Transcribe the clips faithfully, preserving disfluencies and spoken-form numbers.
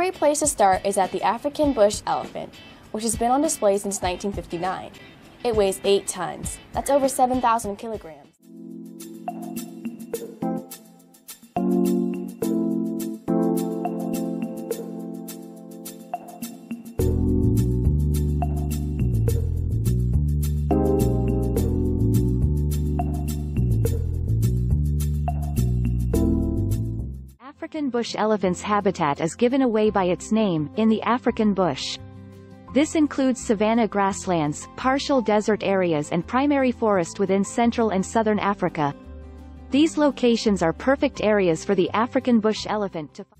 great place to start is at the African Bush Elephant, which has been on display since nineteen fifty-nine. It weighs eight tons. That's over seven thousand kilograms. African bush elephant's habitat is given away by its name, in the African bush. This includes savanna grasslands, partial desert areas and primary forest within Central and Southern Africa. These locations are perfect areas for the African bush elephant to find.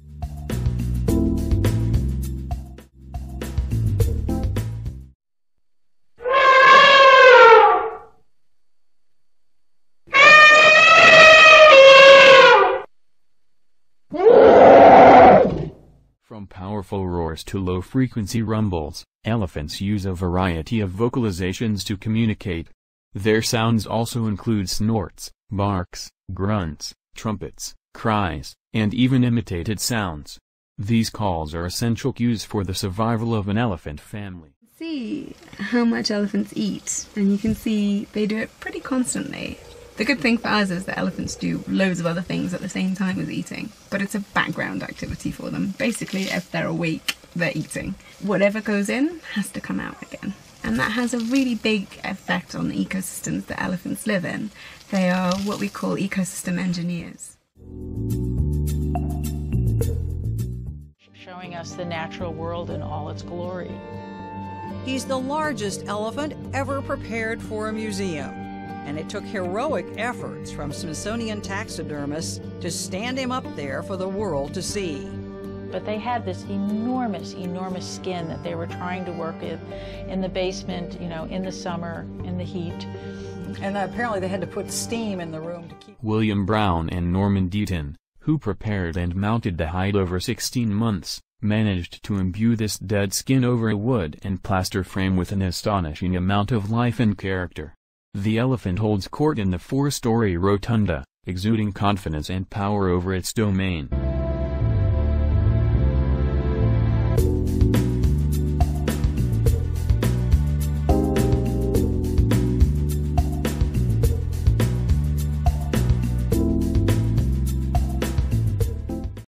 From powerful roars to low-frequency rumbles, elephants use a variety of vocalizations to communicate. Their sounds also include snorts, barks, grunts, trumpets, cries, and even imitated sounds. These calls are essential cues for the survival of an elephant family. See how much elephants eat, and you can see they do it pretty constantly. The good thing for us is that elephants do loads of other things at the same time as eating, but it's a background activity for them. Basically, if they're awake, they're eating. Whatever goes in has to come out again. And that has a really big effect on the ecosystems that elephants live in. They are what we call ecosystem engineers. Showing us the natural world in all its glory. He's the largest elephant ever prepared for a museum. And it took heroic efforts from Smithsonian taxidermists to stand him up there for the world to see. But they had this enormous, enormous skin that they were trying to work with in the basement, you know, in the summer, in the heat. And apparently they had to put steam in the room to keep... William Brown and Norman Deaton, who prepared and mounted the hide over sixteen months, managed to imbue this dead skin over a wood and plaster frame with an astonishing amount of life and character. The elephant holds court in the four-story rotunda, exuding confidence and power over its domain.